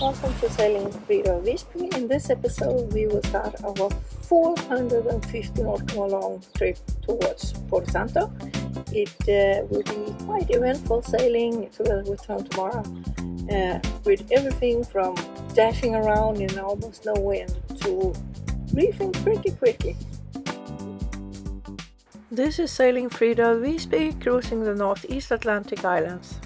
Welcome to Sailing Frida af Wisby. In this episode we will start our 450 nautical mile long trip towards Port Santo. It will be quite eventful sailing together with Tintomara, with everything from dashing around in almost no wind to reefing pretty quickly. This is Sailing Frida af Wisby, cruising the Northeast Atlantic Islands.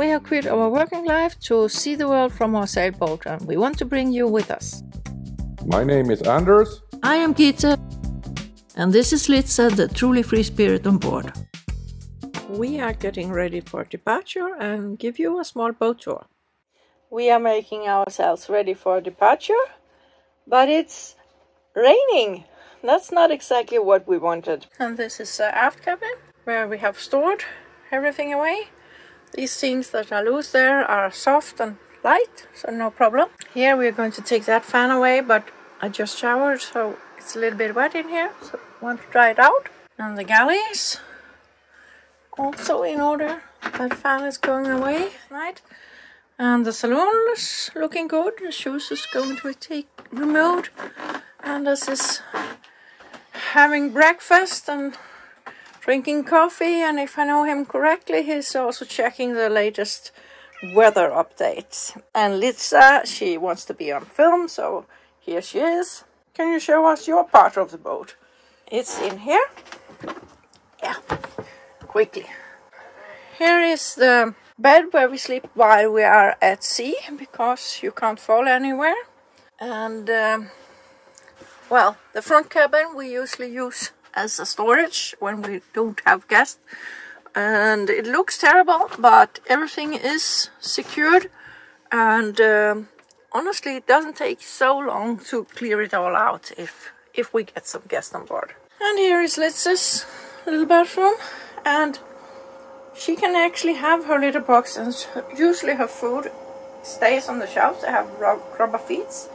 We have quit our working life to see the world from our sailboat, and we want to bring you with us. My name is Anders. I am Gita. And this is Litza, the truly free spirit on board. We are getting ready for departure and give you a small boat tour. We are making ourselves ready for departure, but it's raining. That's not exactly what we wanted. And this is the aft cabin where we have stored everything away. These things that are loose there are soft and light, so no problem. Here we are going to take that fan away, but I just showered, so it's a little bit wet in here, so I want to dry it out. And the galleys, also in order. That fan is going away tonight. And the saloon is looking good. The shoes is going to be removed. And this is having breakfast and drinking coffee, and if I know him correctly, he's also checking the latest weather updates. And Litza, she wants to be on film, so here she is. Can you show us your part of the boat? It's in here. Yeah, quickly. Here is the bed where we sleep while we are at sea, because you can't fall anywhere. And, well, the front cabin we usually use as a storage when we don't have guests, and it looks terrible, but everything is secured, and honestly it doesn't take so long to clear it all out if we get some guests on board. And here is Litza's little bathroom, and she can actually have her litter box, and usually her food stays on the shelves. I have rubber feet,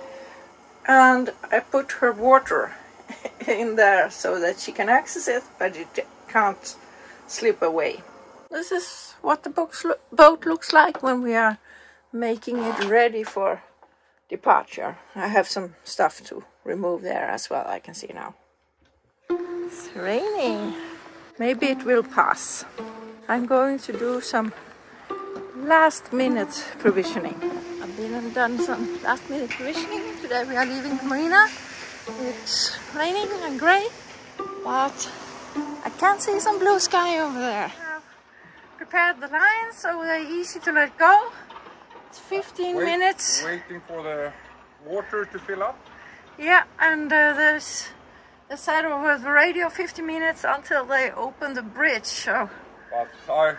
and I put her water in there so that she can access it, but it can't slip away. This is what the boat looks like when we are making it ready for departure. I have some stuff to remove there as well, I can see now. It's raining. Maybe it will pass. I'm going to do some last minute provisioning. I've been and done some last minute provisioning. Today we are leaving the marina. It's raining and grey, but I can see some blue sky over there. I've prepared the lines so they're easy to let go. It's 15 minutes. Waiting for the water to fill up. Yeah, and there's the side over the radio 50 minutes until they open the bridge. So. But I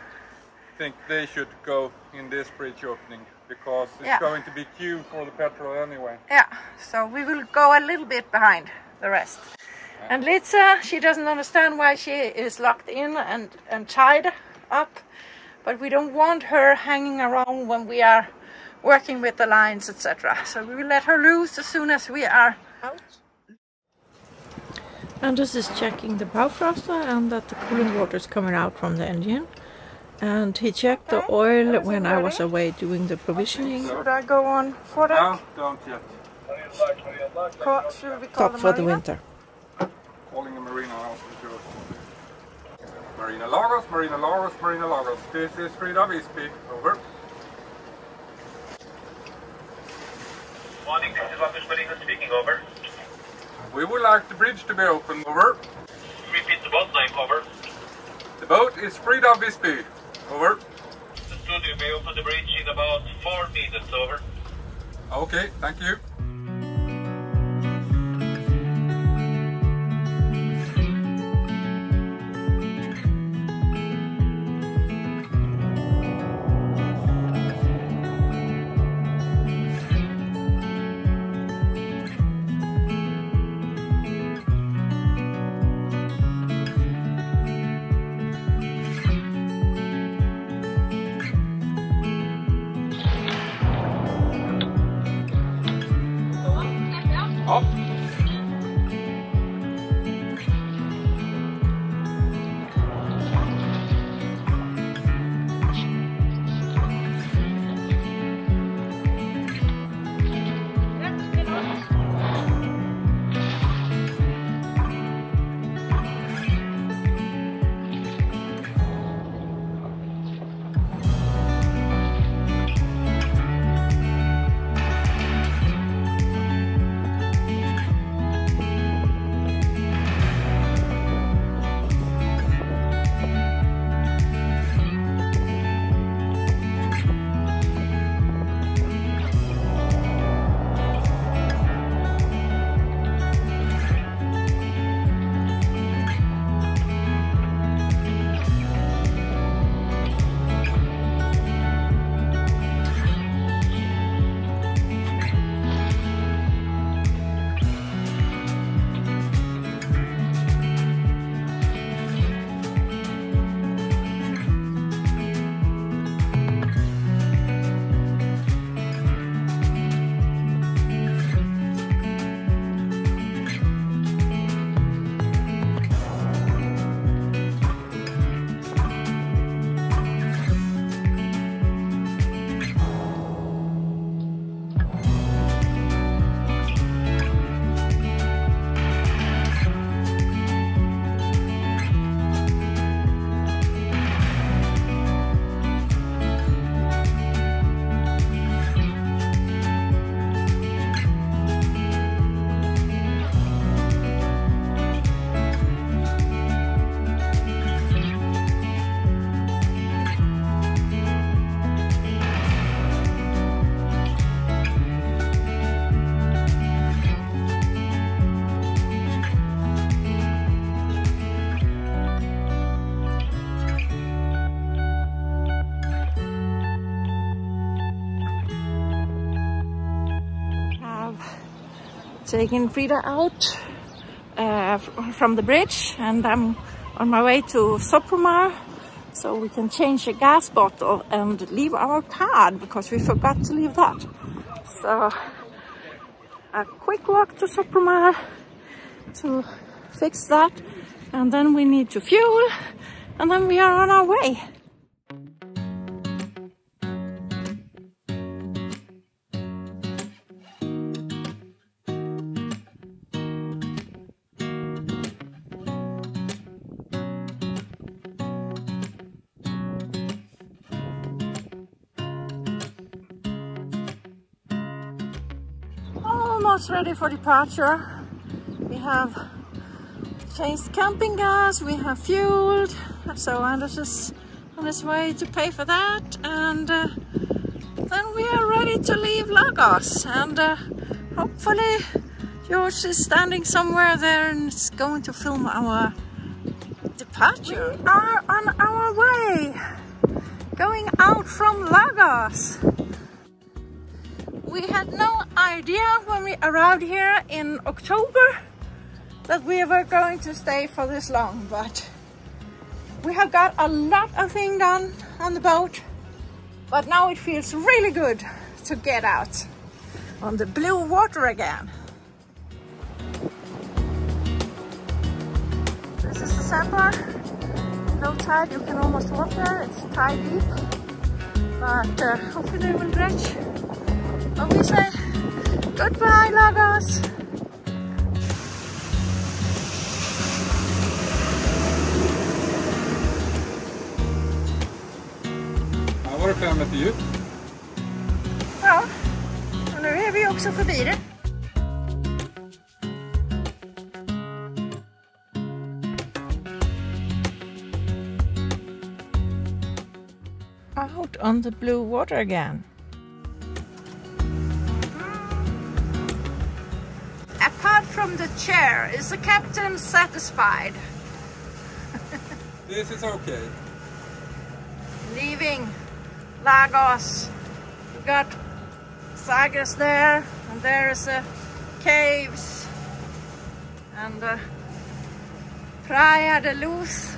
think they should go in this bridge opening, because it's going to be queue for the petrol anyway. Yeah, so we will go a little bit behind the rest. Yeah. And Litza, she doesn't understand why she is locked in and tied up, but we don't want her hanging around when we are working with the lines, etc. So we will let her loose as soon as we are out. Anders is checking the bow thruster and that the cooling water is coming out from the engine. And he checked the oil when I was away doing the provisioning. Should I go on for that? No, don't yet. Stop for the winter. Calling the marina house. Marina Lagos, Marina Lagos, Marina Lagos. This is Frida af Wisby. Over. Morning, this is Anders Marina speaking. Over. We would like the bridge to be open. Over. Repeat the boat name. Over. The boat is Frida af Wisby. Over. The studio may open the bridge in about 4 minutes, over. Okay, thank you. taking Frida out from the bridge, and I'm on my way to Sopramar, so we can change a gas bottle and leave our card because we forgot to leave that. So a quick walk to Sopramar to fix that, and then we need to fuel, and then we are on our way. Almost ready for departure. We have changed camping gas, we have fueled, so Anders is on his way to pay for that, and then we are ready to leave Lagos, and hopefully George is standing somewhere there and is going to film our departure. We are on our way, going out from Lagos. We had no idea when we arrived here in October that we were going to stay for this long, but we have got a lot of things done on the boat, but now it feels really good to get out on the blue water again. This is the sandbar. Low tide, you can almost walk there, it's tide deep, but hopefully it will dredge. And we say goodbye Lagos! Var det 5 meter djup? Ja, och nu är vi också förbi det. Out on the blue water again. Apart from the chair, is the captain satisfied? This is okay. Leaving Lagos, we got Sagres there, and there is the caves and Praia de Luz.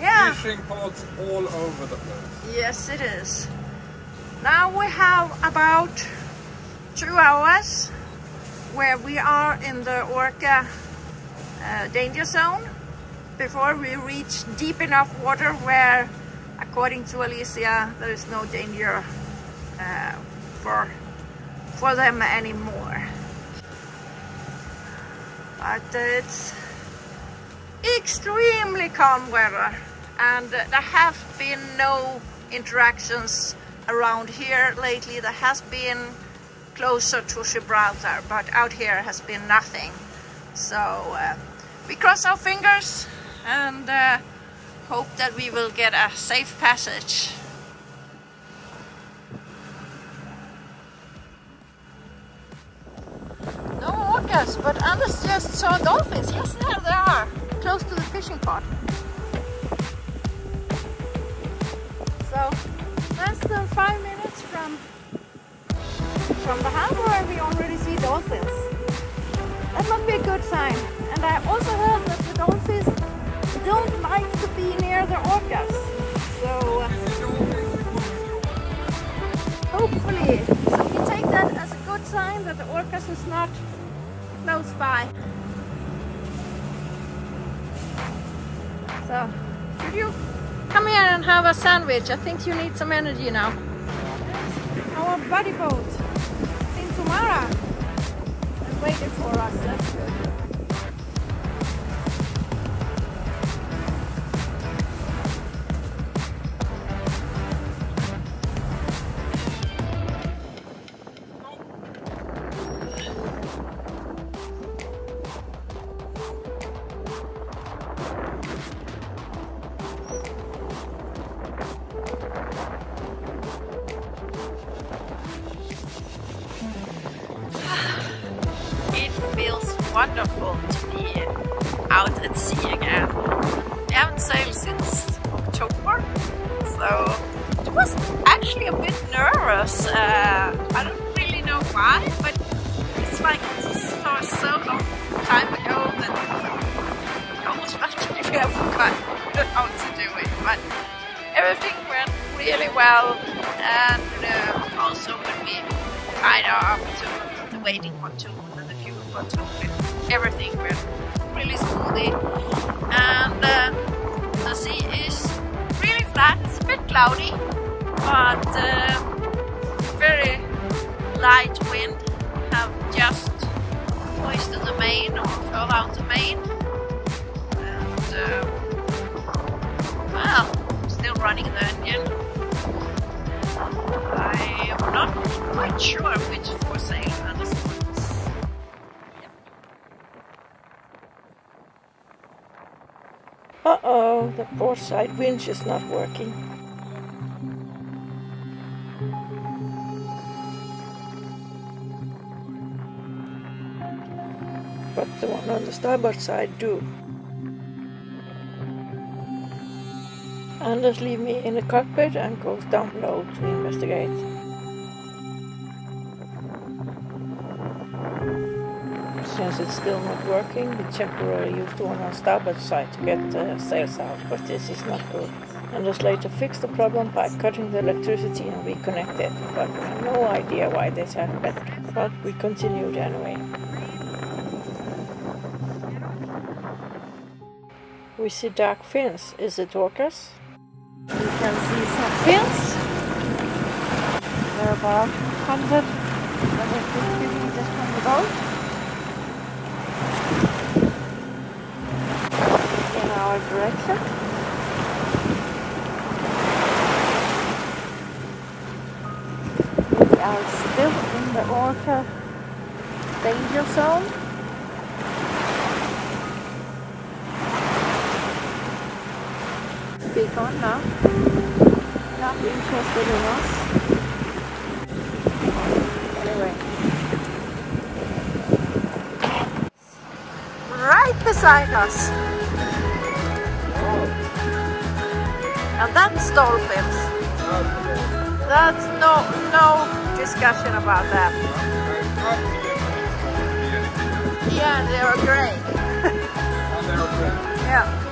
Yeah. Fishing pots all over the place. Yes, it is. Now we have about 2 hours where we are in the Orca danger zone before we reach deep enough water where, according to Alicia, there is no danger for them anymore. But it's extremely calm weather, and there have been no interactions around here lately. There has been closer to Gibraltar, but out here has been nothing. So we cross our fingers and hope that we will get a safe passage. No orcas, but Anders just saw dolphins. Yes, there they are, close to the fishing port. So less than 5 minutes from the harbor, and we already see dolphins. That must be a good sign. And I also heard that the dolphins don't like to be near the orcas. So hopefully, so we take that as a good sign that the orcas is not close by. So could you come here and have a sandwich? I think you need some energy now. Our buddy boat, Tintomara, waited for us, that's good. Wonderful to be out at sea again. We haven't sailed since October, so it was why, but it's like for so long time ago that I almost felt like I forgot how to do it. But everything went really well, and also when we tied up to the waiting pontoon and the fuel pontoon, everything went really smoothly. And the sea is really flat, it's a bit cloudy, but very light wind. Have just hoisted the main or furl out the main, and well, still running the engine. I am not quite sure which foresail that is. Uh oh, the port side winch is not working. But the one on the starboard side do. Anders leaves me in the cockpit and goes down low to investigate. Since it's still not working, we temporarily use the one on starboard side to get the sails out, but this is not good. Anders later fixed the problem by cutting the electricity and reconnected, but we have no idea why this happened. But we continued anyway. We see dark fins. Is it orcas? You can see some fins. They're about 150 meters from the boat. In our direction. We are still in the orca danger zone. Big on now, not interested in us. Anyway, right beside us, and that's dolphins. That's no discussion about that. Yeah, they are great. Yeah.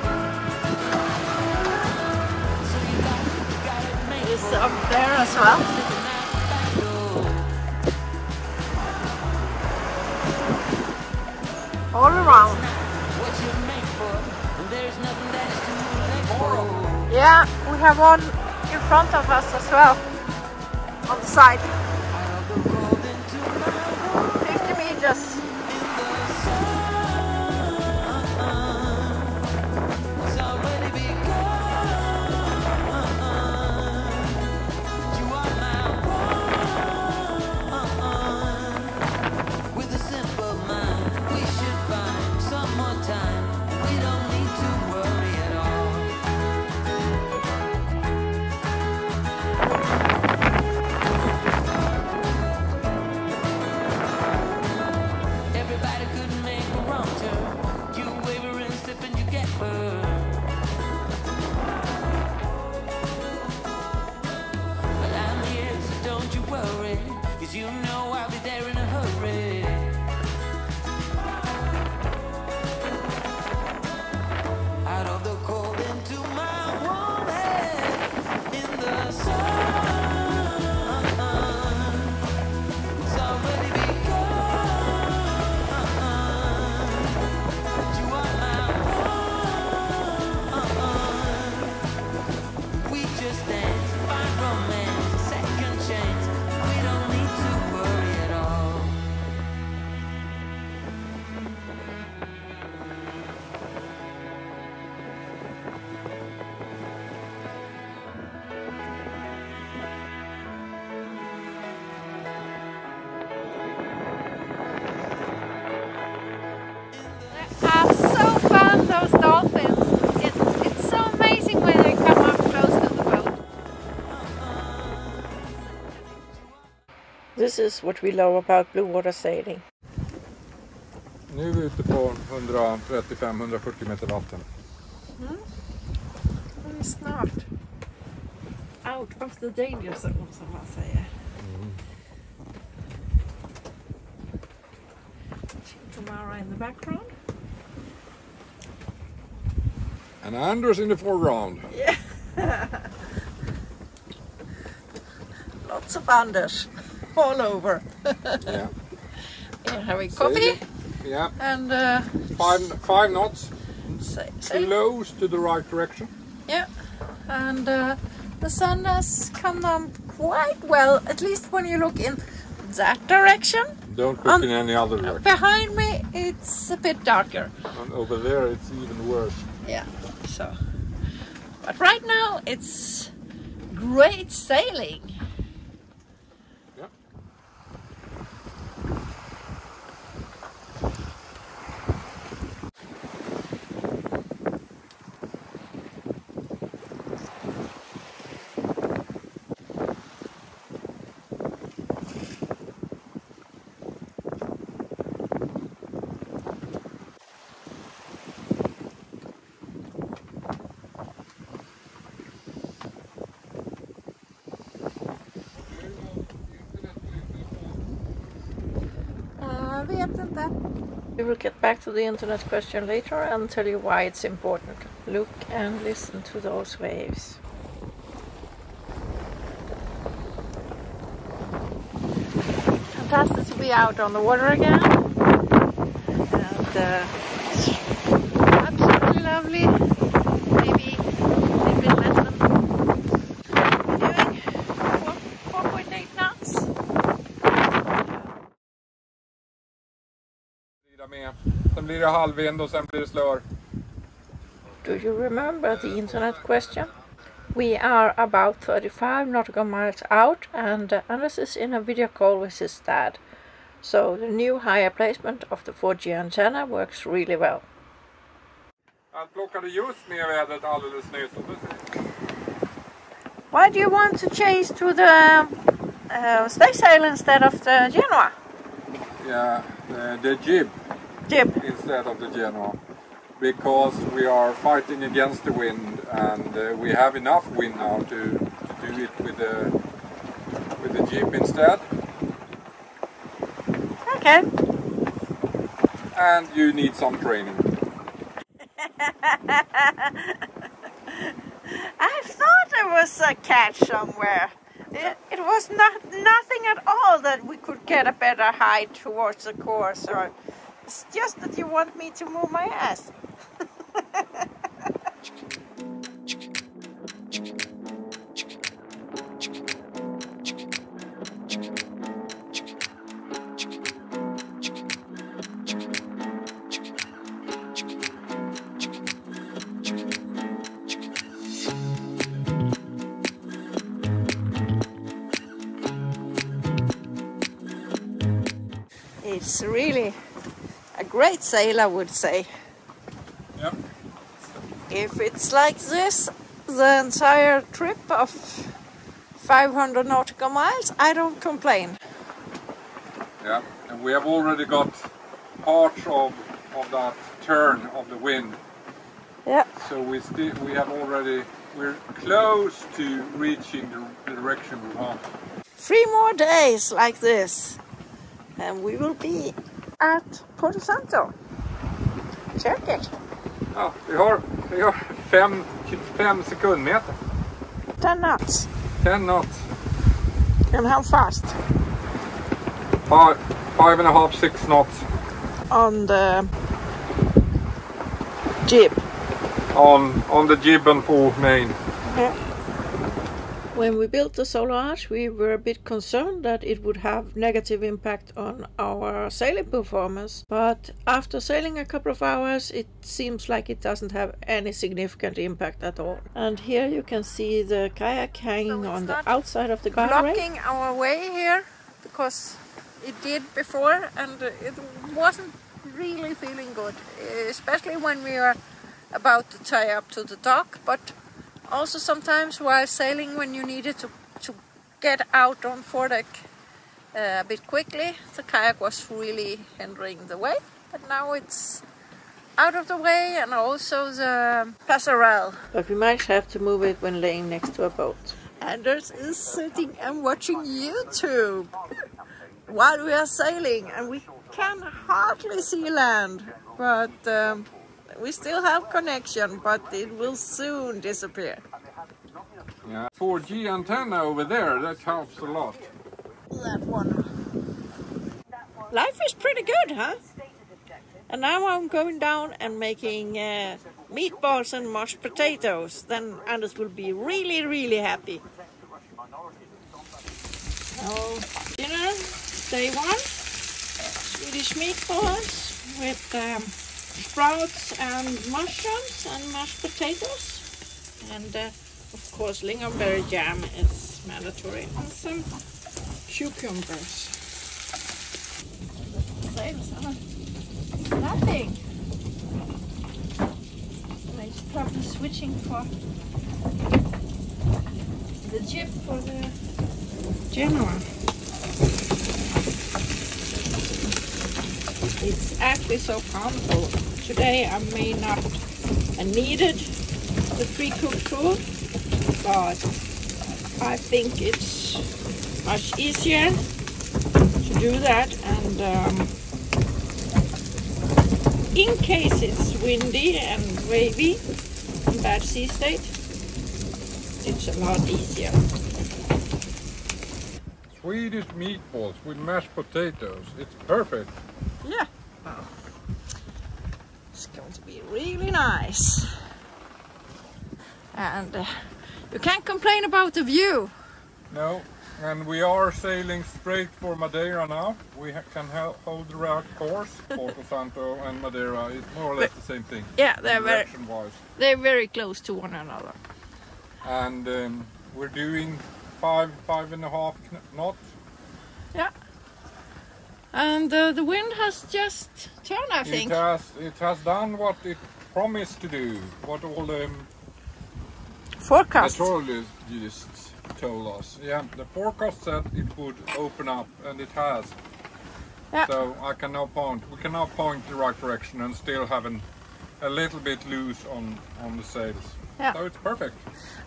Up there as well. All around. Yeah, we have one in front of us as well. On the side. 50 meters. This is what we love about blue water sailing. Nu är vi ute på 135-140 meter vatten. Mm. Vi är snart out of the danger zone, som man säger. Mm. Tintomara in the background. And Anders in the foreground. Yeah. Lots of Anders all over. Yeah. Here, having coffee. Yeah. And five knots. Close to the right direction. Yeah. And the sun has come down quite well, at least when you look in that direction. Don't look in any other direction. Behind me it's a bit darker. And over there it's even worse. Yeah, so, but right now it's great sailing. Yeah. We will get back to the internet question later and tell you why it's important. Look and listen to those waves. Fantastic to be out on the water again. And absolutely lovely. Maybe a little bit less than we're doing 4.8 knots. Sen blir det halvvind och sen blir det slör. Do you remember the internet question? We are about 35 nautical miles out and Anders is in a video call with his dad. So the new higher placement of the 4G antenna works really well. Jag plockade just ner vädret alldeles nyss. Why do you want to chase to the space sail instead of the Genoa? Yeah, the jib instead of the Genoa, because we are fighting against the wind, and we have enough wind now to do it with the jib instead. Okay. And you need some training. I thought there was a catch somewhere. It was nothing at all that we could get a better height towards the course, or it's just that you want me to move my ass. It's really a great sail, I would say. Yep. If it's like this, the entire trip of 500 nautical miles, I don't complain. Yeah, and we have already got part of that turn of the wind. Yeah. So we have already, we're close to reaching the direction we want. 3 more days like this, and we will be at Port Santo. Säkert. Ja, vi har 5 sekundmeter. 10 knots. 10 knots. And how fast? 5 and a half, 6 knots. On the jib. On the jib and full main. Yeah. When we built the solar arch, we were a bit concerned that it would have negative impact on our sailing performance, but after sailing a couple of hours it seems like it doesn't have any significant impact at all. And here you can see the kayak hanging so on the outside of the guide rail. Blocking our way here, because it did before and it wasn't really feeling good, especially when we were about to tie up to the dock, but also sometimes while sailing, when you needed to get out on foredeck a bit quickly, the kayak was really hindering the way. But now it's out of the way, and also the passerelle. But we might have to move it when laying next to a boat. Anders is sitting and watching YouTube. while we are sailing, and we can hardly see land, but we still have connection, but it will soon disappear. Yeah, 4G antenna over there, that helps a lot. That one. Life is pretty good, huh? And now I'm going down and making meatballs and mashed potatoes. Then Anders will be really, really happy. So, dinner, day one. Swedish meatballs with sprouts and mushrooms and mashed potatoes. And of course, lingonberry jam is mandatory. And some cucumbers. Nothing. So he's probably switching for the jeep for the Genoa. It's actually so harmful. Today I may not have needed the pre-cooked food, but I think it's much easier to do that. And in case it's windy and wavy and bad sea state, it's a lot easier. Swedish meatballs with mashed potatoes, it's perfect. Yeah, wow. It's going to be really nice. And you can't complain about the view. No, and we are sailing straight for Madeira now. We can hold the route course. Port Santo and Madeira is more or less the same thing. Yeah, they're very close to one another. And we're doing five and a half knots. Yeah. And the wind has just turned, I think. It has done what it promised to do. What all the forecast meteorologists told us. Yeah, the forecast said it would open up, and it has. Yeah. So I can now point. We can now point the right direction and still having a little bit loose on the sails. Yeah. So it's perfect.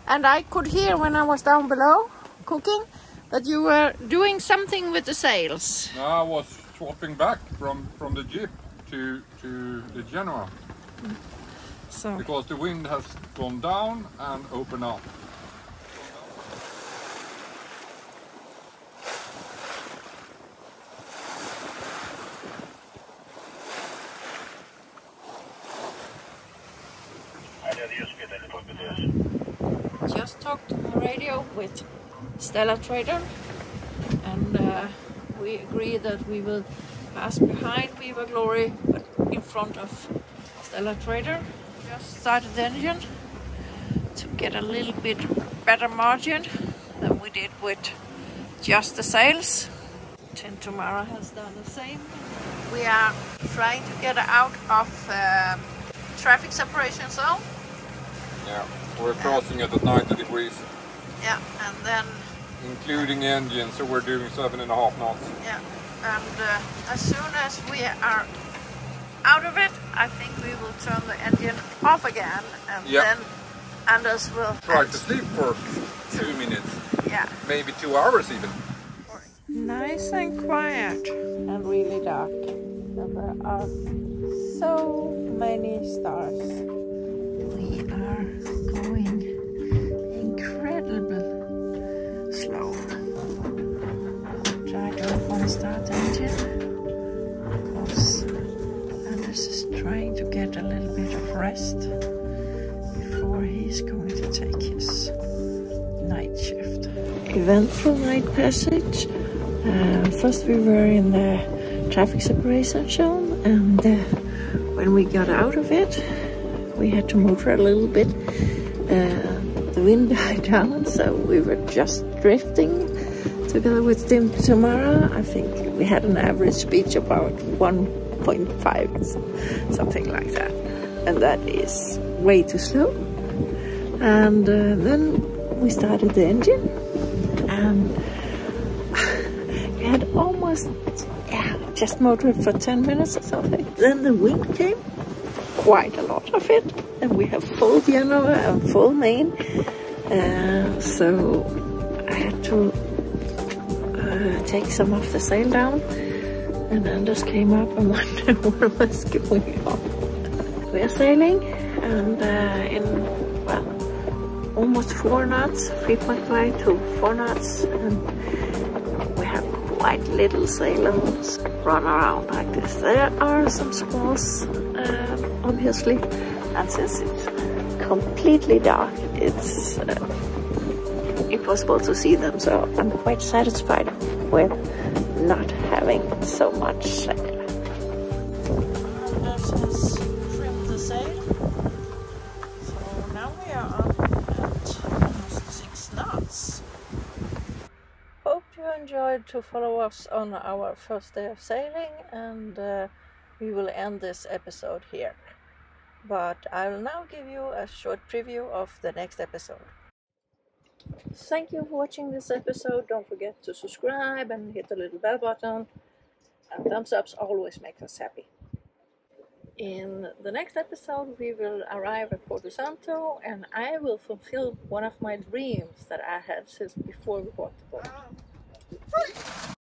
And I could hear when I was down below cooking that you were doing something with the sails. No, I was swapping back from the jeep to the Genoa. So. Because the wind has gone down and opened up. Just talked on the radio with Stella Trader, and we agree that we will pass behind Beaver Glory but in front of Stella Trader. Just started the engine to get a little bit better margin than we did with just the sails. Tintomara has done the same. We are trying to get out of traffic separation zone. Yeah, we're crossing it at 90 degrees. Yeah, and then... including the engine, so we're doing 7.5 knots. Yeah, and as soon as we are out of it, I think we will turn the engine off again. And yeah, then Anders will... try to sleep for 2 minutes. Yeah. Maybe 2 hours even. Nice and quiet. And really dark. And there are so many stars. We are going incredibly slow. Try to open start engine because Anders is trying to get a little bit of rest before he's going to take his night shift. Eventful night passage. First we were in the traffic separation zone, and when we got out of it, we had to move for a little bit. The wind died down, so we were just drifting together with Tintomara. I think we had an average speed about 1.5, something like that. And that is way too slow. And then we started the engine, and we had almost, just motored for 10 minutes or something. Then the wind came. Quite a lot of it, and we have full Genoa and full Maine, so I had to to take some off the sail down, and Anders came up and wondered what was going on. We are sailing, and in, well, almost 4 knots, 3.5 to 4 knots, and we have quite little sailors run around like this. There are some squalls, obviously, and since it's completely dark, it's impossible to see them, so I'm quite satisfied with not having so much sail. Anders has trimmed the sail, so now we are up at almost 6 knots. Hope you enjoyed to follow us on our first day of sailing, and we will end this episode here. But I will now give you a short preview of the next episode. Thank you for watching this episode. Don't forget to subscribe and hit the little bell button. And thumbs ups always make us happy. In the next episode we will arrive at Port Santo, and I will fulfill one of my dreams that I had since before we bought the boat.